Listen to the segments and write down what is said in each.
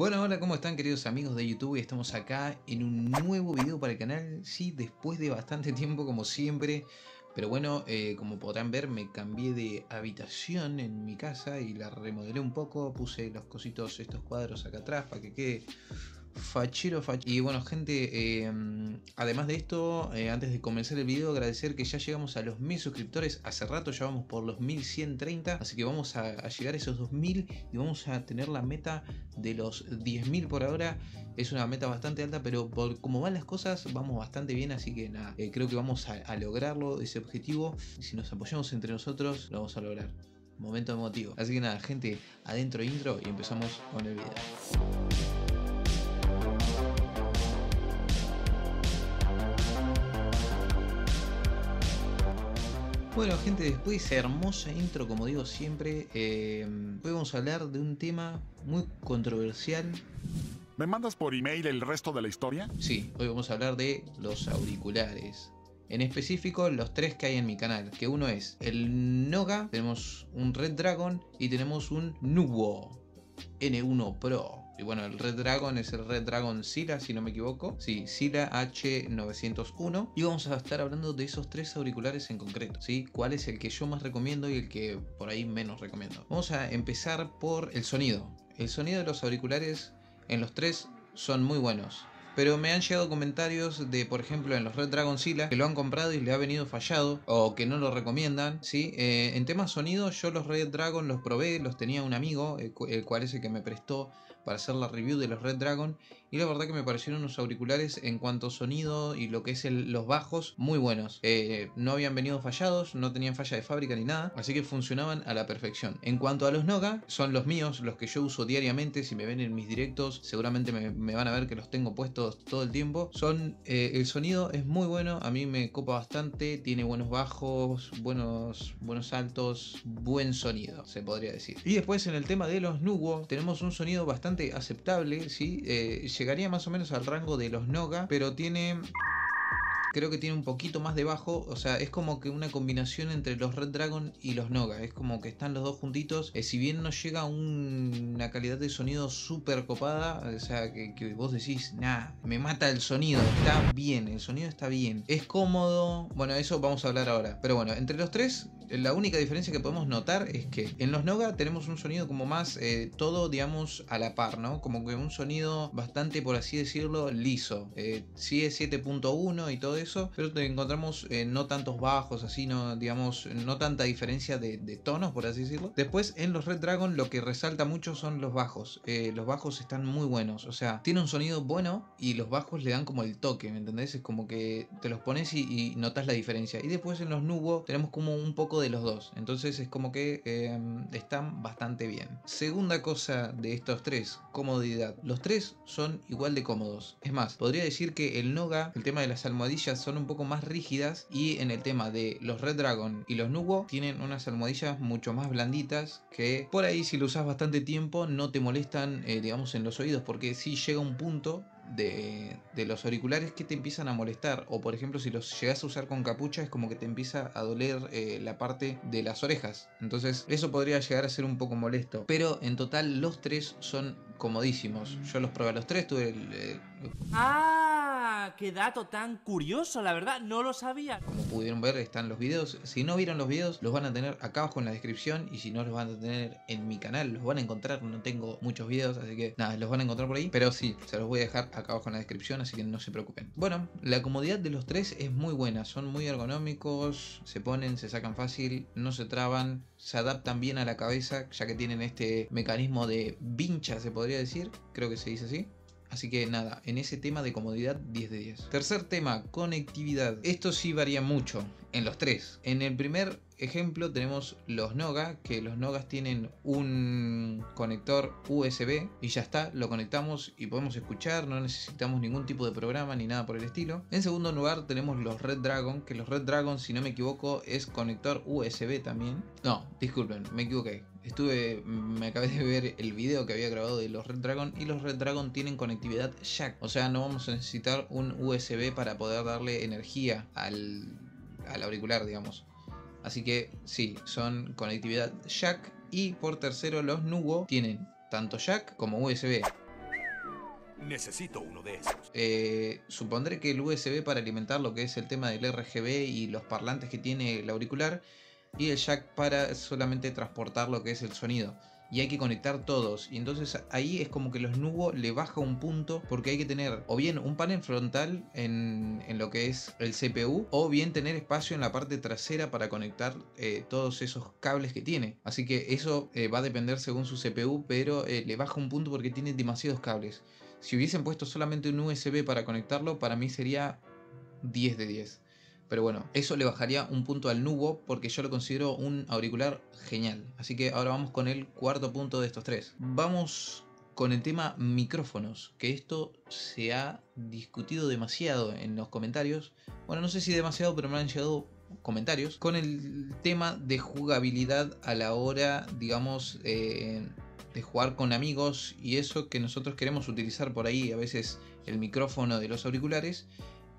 Bueno, hola, ¿cómo están queridos amigos de YouTube? Estamos acá en un nuevo video para el canal, sí, después de bastante tiempo como siempre. Pero bueno, como podrán ver, me cambié de habitación en mi casa y la remodelé un poco. Puse los cositos, estos cuadros acá atrás para que quede fachero, fachero. Y bueno gente, además de esto, antes de comenzar el video, agradecer que ya llegamos a los 1000 suscriptores. Hace rato ya vamos por los 1130, así que vamos a llegar a esos 2000 y vamos a tener la meta de los 10.000 por ahora. Es una meta bastante alta, pero por como van las cosas, vamos bastante bien. Así que nada, creo que vamos a lograrlo, ese objetivo. Si nos apoyamos entre nosotros, lo vamos a lograr. Momento emotivo. Así que nada gente, adentro intro y empezamos con el video. Bueno gente, después de esa hermosa intro, como digo siempre, hoy vamos a hablar de un tema muy controversial. ¿Me mandas por email el resto de la historia? Sí, hoy vamos a hablar de los auriculares. En específico, los tres que hay en mi canal, que uno es el Noga, tenemos un Redragon y tenemos un Nubwo N1 Pro. Y bueno, el Redragon es el Redragon Scylla, si no me equivoco. Sí, Scylla h901. Y vamos a estar hablando de esos tres auriculares en concreto, ¿sí? ¿Cuál es el que yo más recomiendo y el que por ahí menos recomiendo? Vamos a empezar por el sonido. El sonido de los auriculares en los tres son muy buenos. Pero me han llegado comentarios de, por ejemplo, en los Redragon Scylla, que lo han comprado y le ha venido fallado, o que no lo recomiendan, ¿sí? En temas sonido, yo los Redragon los probé, los tenía un amigo, el cual es el que me prestó para hacer la review de los Redragon, y la verdad que me parecieron unos auriculares en cuanto a sonido y lo que es los bajos, muy buenos. No habían venido fallados, no tenían falla de fábrica ni nada, así que funcionaban a la perfección. En cuanto a los Noga, son los míos, los que yo uso diariamente. Si me ven en mis directos, seguramente me van a ver que los tengo puestos todo el tiempo. Son el sonido es muy bueno, a mí me copa bastante, tiene buenos bajos, buenos saltos, buen sonido, se podría decir. Y después en el tema de los Nubwo tenemos un sonido bastante aceptable, ¿sí? Llegaría más o menos al rango de los Noga, pero tiene... creo que tiene un poquito más de bajo, o sea, es como que una combinación entre los Redragon y los Noga, es como que están los dos juntitos. Si bien no llega a una calidad de sonido súper copada, o sea, que vos decís, nah, me mata el sonido, está bien, el sonido está bien, es cómodo, bueno, eso vamos a hablar ahora. Pero bueno, entre los tres, la única diferencia que podemos notar es que en los Noga tenemos un sonido como más, todo, digamos, a la par, ¿no? Como que un sonido bastante, por así decirlo, liso, sí es 7.1 y todo eso, pero te encontramos no tantos bajos, así no, digamos, no tanta diferencia de tonos, por así decirlo. Después en los Redragon lo que resalta mucho son los bajos. Los bajos están muy buenos, o sea, tiene un sonido bueno y los bajos le dan como el toque, ¿me entendés? Es como que te los pones y notas la diferencia. Y después en los Nubwo tenemos como un poco de los dos, entonces es como que están bastante bien. Segunda cosa de estos tres, comodidad. Los tres son igual de cómodos, es más, podría decir que el Noga, el tema de las almohadillas son un poco más rígidas, y en el tema de los Redragon y los Nubwo tienen unas almohadillas mucho más blanditas, que por ahí si lo usas bastante tiempo no te molestan, digamos, en los oídos, porque si llega un punto de los auriculares que te empiezan a molestar, o por ejemplo si los llegas a usar con capucha es como que te empieza a doler la parte de las orejas, entonces eso podría llegar a ser un poco molesto. Pero en total los tres son comodísimos, yo los probé a los tres, tuve ¡ah! ¡Qué dato tan curioso! La verdad, no lo sabía. Como pudieron ver, están los videos. Si no vieron los videos, los van a tener acá abajo en la descripción, y si no, los van a tener en mi canal, los van a encontrar. No tengo muchos videos, así que nada, los van a encontrar por ahí, pero sí, se los voy a dejar acá abajo en la descripción, así que no se preocupen. Bueno, la comodidad de los tres es muy buena, son muy ergonómicos, se ponen, se sacan fácil, no se traban, se adaptan bien a la cabeza, ya que tienen este mecanismo de vincha, se podría decir, creo que se dice así. Así que nada, en ese tema de comodidad 10 de 10. Tercer tema, conectividad. Esto sí varía mucho en los tres. En el primer ejemplo tenemos los Noga, que los Nogas tienen un conector USB y ya está, lo conectamos y podemos escuchar, no necesitamos ningún tipo de programa ni nada por el estilo. En segundo lugar tenemos los Redragon, que los Redragon, si no me equivoco, es conector USB también. No, disculpen, me equivoqué. Me acabé de ver el video que había grabado de los Redragon, y los Redragon tienen conectividad jack, o sea, no vamos a necesitar un USB para poder darle energía al auricular, digamos. Así que sí, son conectividad jack. Y por tercero, los Nubwo tienen tanto jack como USB. Necesito uno de esos. Supondré que el USB para alimentar lo que es el tema del RGB y los parlantes que tiene el auricular, y el jack para solamente transportar lo que es el sonido. Y hay que conectar todos, y entonces ahí es como que los Nubwo le baja un punto, porque hay que tener o bien un panel frontal en lo que es el CPU, o bien tener espacio en la parte trasera para conectar todos esos cables que tiene. Así que eso va a depender según su CPU, pero le baja un punto porque tiene demasiados cables. Si hubiesen puesto solamente un USB para conectarlo, para mí sería 10 de 10. Pero bueno, eso le bajaría un punto al Nubwo, porque yo lo considero un auricular genial. Así que ahora vamos con el cuarto punto de estos tres. Vamos con el tema micrófonos, que esto se ha discutido demasiado en los comentarios. Bueno, no sé si demasiado, pero me han llegado comentarios con el tema de jugabilidad a la hora, digamos, de jugar con amigos y eso, que nosotros queremos utilizar por ahí a veces el micrófono de los auriculares.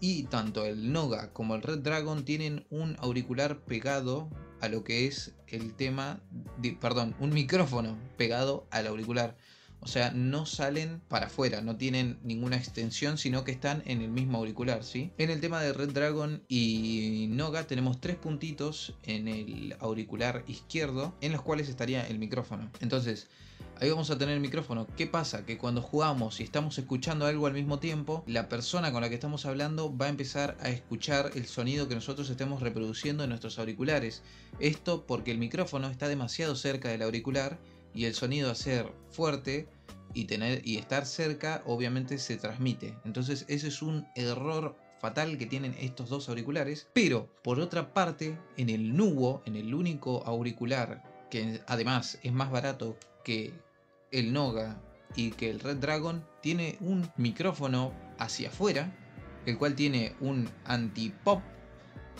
Y tanto el Noga como el Redragon tienen un auricular pegado a lo que es el tema de, perdón, un micrófono pegado al auricular. O sea, no salen para afuera, no tienen ninguna extensión, sino que están en el mismo auricular, ¿sí? En el tema de Redragon y Noga tenemos tres puntitos en el auricular izquierdo, en los cuales estaría el micrófono. Entonces, ahí vamos a tener el micrófono. ¿Qué pasa? Que cuando jugamos y estamos escuchando algo al mismo tiempo, la persona con la que estamos hablando va a empezar a escuchar el sonido que nosotros estemos reproduciendo en nuestros auriculares. Esto porque el micrófono está demasiado cerca del auricular, y el sonido a ser fuerte y estar cerca obviamente se transmite. Entonces ese es un error fatal que tienen estos dos auriculares. Pero por otra parte, en el Nubwo, en el único auricular que además es más barato que el Noga y que el Redragon, tiene un micrófono hacia afuera, el cual tiene un anti-pop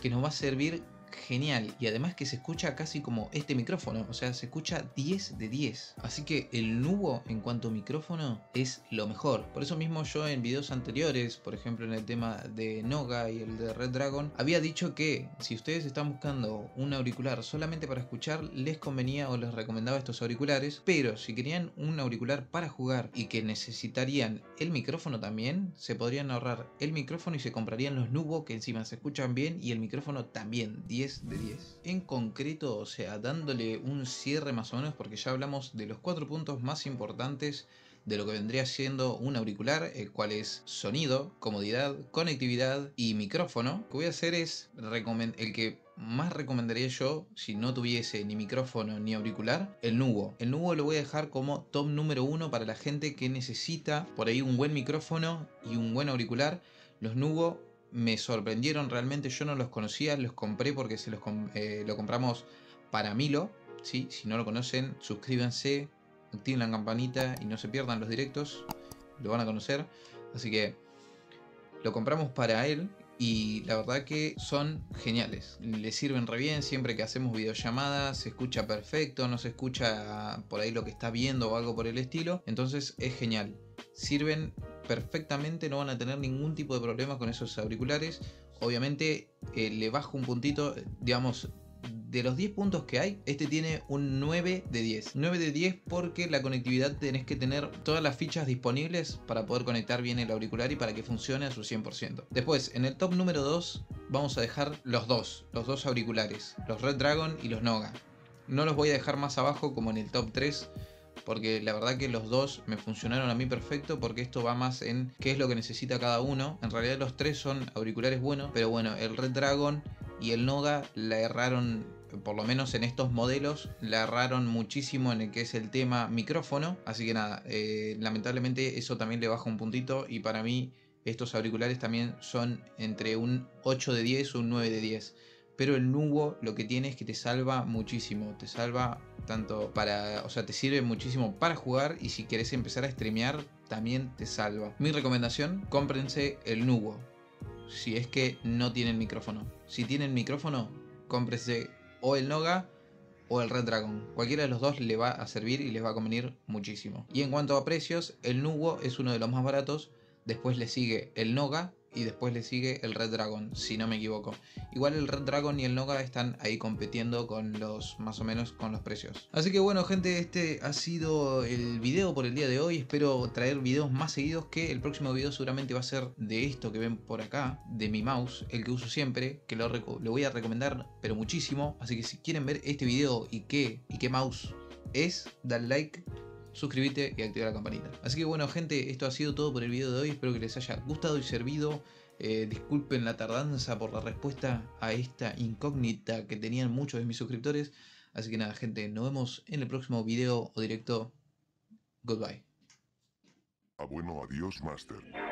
que nos va a servir genial, y además que se escucha casi como este micrófono, o sea, se escucha 10 de 10. Así que el Nubwo en cuanto a micrófono es lo mejor. Por eso mismo yo en videos anteriores, por ejemplo en el tema de Noga y el de Redragon, había dicho que si ustedes están buscando un auricular solamente para escuchar, les convenía o les recomendaba estos auriculares, pero si querían un auricular para jugar y que necesitarían el micrófono también, se podrían ahorrar el micrófono y se comprarían los Nubwo, que encima se escuchan bien y el micrófono también, 10 de 10. En concreto, o sea, dándole un cierre más o menos, porque ya hablamos de los cuatro puntos más importantes de lo que vendría siendo un auricular, el cual es sonido, comodidad, conectividad y micrófono. Lo que voy a hacer es el que más recomendaría yo si no tuviese ni micrófono ni auricular, el Nubwo. El Nubwo lo voy a dejar como top número 1 para la gente que necesita por ahí un buen micrófono y un buen auricular. Los Nubwo me sorprendieron realmente, yo no los conocía, los compré porque lo compramos para Milo, ¿sí? Si no lo conocen, suscríbanse, activen la campanita y no se pierdan los directos, lo van a conocer. Así que lo compramos para él y la verdad que son geniales, le sirven re bien, siempre que hacemos videollamadas se escucha perfecto, no se escucha por ahí lo que está viendo o algo por el estilo, entonces es genial, sirven perfectamente, no van a tener ningún tipo de problema con esos auriculares. Obviamente le bajo un puntito, digamos, de los 10 puntos que hay, este tiene un 9 de 10. 9 de 10 porque la conectividad tenés que tener todas las fichas disponibles para poder conectar bien el auricular y para que funcione a su 100%. Después, en el top número 2 vamos a dejar los dos auriculares, los Redragon y los Noga. No los voy a dejar más abajo como en el top 3. Porque la verdad que los dos me funcionaron a mí perfecto, porque esto va más en qué es lo que necesita cada uno. En realidad los tres son auriculares buenos, pero bueno, el Redragon y el Noga la erraron, por lo menos en estos modelos, la erraron muchísimo en el que es el tema micrófono. Así que nada, lamentablemente eso también le baja un puntito, y para mí estos auriculares también son entre un 8 de 10 o un 9 de 10. Pero el Nubwo lo que tiene es que te salva muchísimo, te salva tanto para, o sea, te sirve muchísimo para jugar, y si querés empezar a streamear también te salva. Mi recomendación, cómprense el Nubwo si es que no tienen micrófono. Si tienen micrófono, cómprense o el Noga o el Redragon, cualquiera de los dos le va a servir y les va a convenir muchísimo. Y en cuanto a precios, el Nubwo es uno de los más baratos, después le sigue el Noga y después le sigue el Redragon, si no me equivoco. Igual el Redragon y el Noga están ahí compitiendo con los, más o menos, con los precios. Así que bueno gente, este ha sido el video por el día de hoy. Espero traer videos más seguidos, que el próximo video seguramente va a ser de esto que ven por acá, de mi mouse, el que uso siempre, que lo voy a recomendar pero muchísimo. Así que si quieren ver este video y qué mouse es, dale like, suscríbete y activa la campanita. Así que bueno gente, esto ha sido todo por el video de hoy. Espero que les haya gustado y servido. Disculpen la tardanza por la respuesta a esta incógnita que tenían muchos de mis suscriptores. Así que nada gente, nos vemos en el próximo video o directo. Goodbye. Ah bueno, adiós Master.